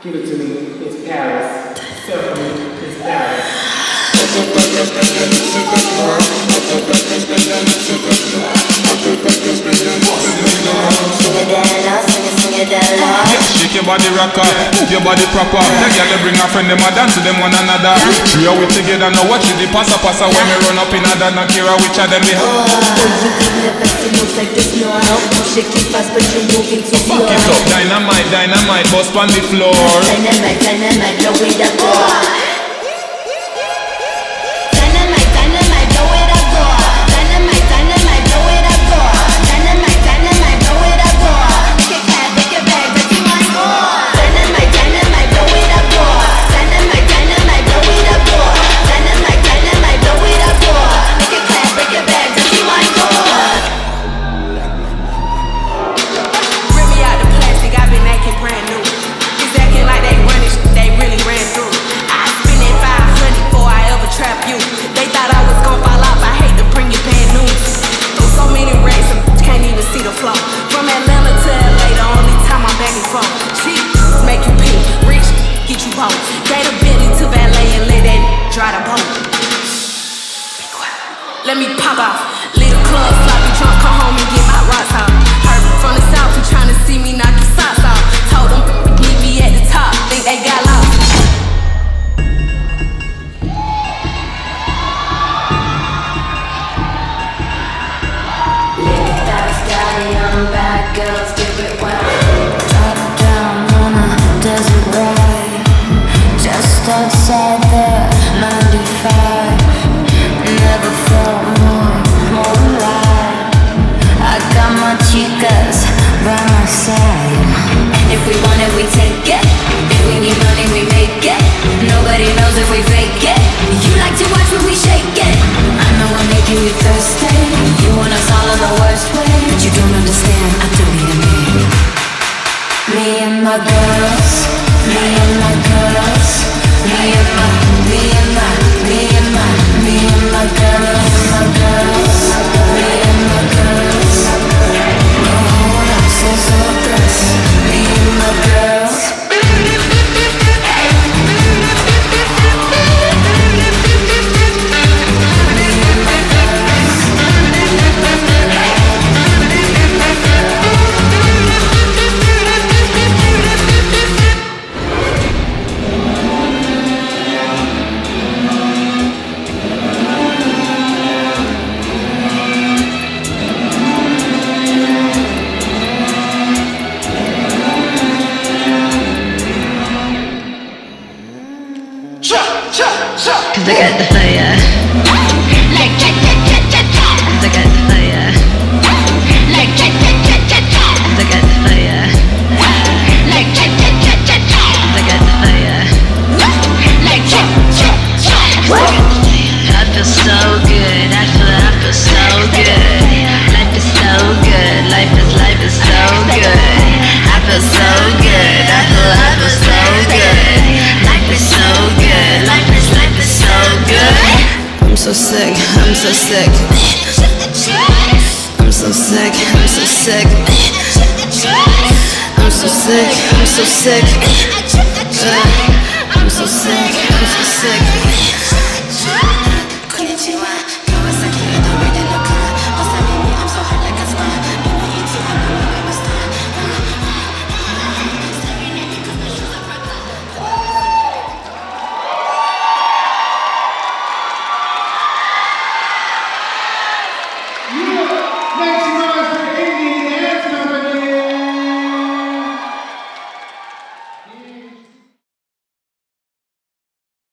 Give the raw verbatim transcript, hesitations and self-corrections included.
Give it to me, it's Paris. Serve me, it's Paris. Shake your body rocker, move your body proper. That girl they bring her friend, them a dance to them one another. Three are we together now, watch you the passa passa. When me run up in a dance, I care which of them they have. When you give me the best, it moves like this, no I help. Shake it fast, but you move it too slow. Fuck it up, dynamite, dynamite, bust on the floor. Dynamite, dynamite, blow it up, go. Dynamite, dynamite, blow it up, go. Dynamite, dynamite, blow it up, go. Dynamite, dynamite, blow it up, go. Let me pop off, little club, sloppy drunk, come home and get my rocks off. Heard from the south, you tryna see me knock your socks off. Told them, meet me at the top, think they got lost. Little thoughts got a young bad girl, stupid wild. Top down on a desert ride, just outside the ninety-five. Never felt more, more alive. I got my chicas by my side. If we want it, we take it. If we need money, we make it. Nobody knows if we fake it. You like to watch when we shake it. I know I'm making you thirsty. You want us all in the worst way, but you don't understand, I don't need a man. Me and my girls, me and my girls, me and my, me and my, me and my, me and my girls, my girls, me and my girls. No horas, nosotras, me and my girls. I got the fire. Like cha cha cha cha cha. I got the fire. Like cha cha cha cha cha. I got the fire. Like cha cha cha cha cha. I got the fire. Like cha cha cha. I feel so good. I feel I feel so good. Life is so good. Life is life is so good. I feel so good. I feel I feel so good. Life is so good. Life is life is. I'm so sick, I'm so sick. I'm so sick, I'm so sick. I'm so sick, I'm so sick. I'm so sick, I'm so sick.